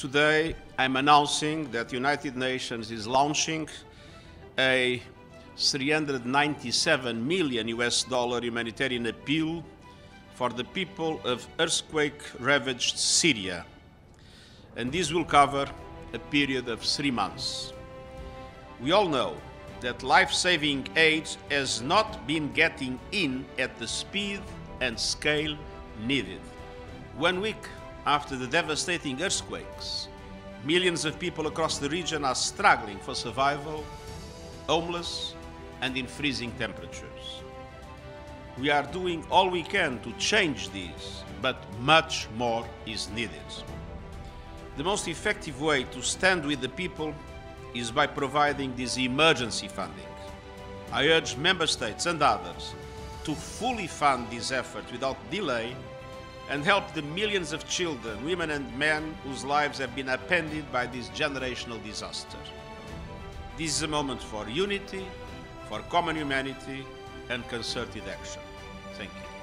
Today, I'm announcing that the United Nations is launching a $397 million humanitarian appeal for the people of earthquake-ravaged Syria. And this will cover a period of 3 months. We all know that life-saving aid has not been getting in at the speed and scale needed. 1 week after the devastating earthquakes, millions of people across the region are struggling for survival, homeless, and in freezing temperatures. We are doing all we can to change this, but much more is needed. The most effective way to stand with the people is by providing this emergency funding. I urge member states and others to fully fund this effort without delay and help the millions of children, women and men whose lives have been upended by this generational disaster. This is a moment for unity, for common humanity, and concerted action. Thank you.